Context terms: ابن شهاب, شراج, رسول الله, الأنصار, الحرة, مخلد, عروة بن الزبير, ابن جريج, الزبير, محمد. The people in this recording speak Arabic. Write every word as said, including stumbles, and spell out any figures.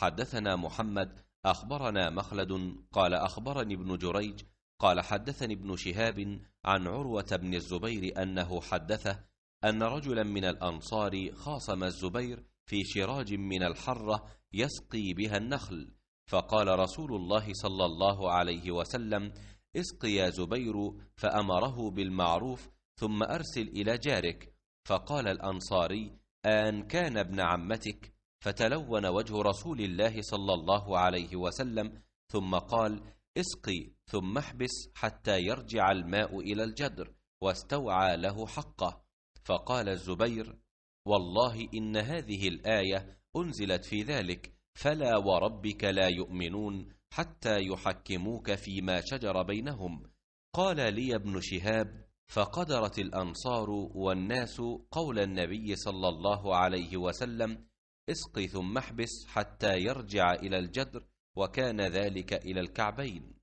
حدثنا محمد أخبرنا مخلد قال أخبرني ابن جريج قال حدثني ابن شهاب عن عروة بن الزبير أنه حدثه أن رجلا من الأنصار خاصم الزبير في شراج من الحرة يسقي بها النخل، فقال رسول الله صلى الله عليه وسلم: اسقي يا زبير، فأمره بالمعروف ثم أرسل إلى جارك. فقال الأنصاري: أن كان ابن عمتك؟ فتلون وجه رسول الله صلى الله عليه وسلم ثم قال: اسقي ثم احبس حتى يرجع الماء إلى الجدر، واستوعى له حقه. فقال الزبير: والله إن هذه الآية أنزلت في ذلك، فلا وربك لا يؤمنون حتى يحكموك فيما شجر بينهم. قال لي ابن شهاب: فقدرت الأنصار والناس قول النبي صلى الله عليه وسلم: اسقي ثم احبس حتى يرجع إلى الجدر، وكان ذلك إلى الكعبين.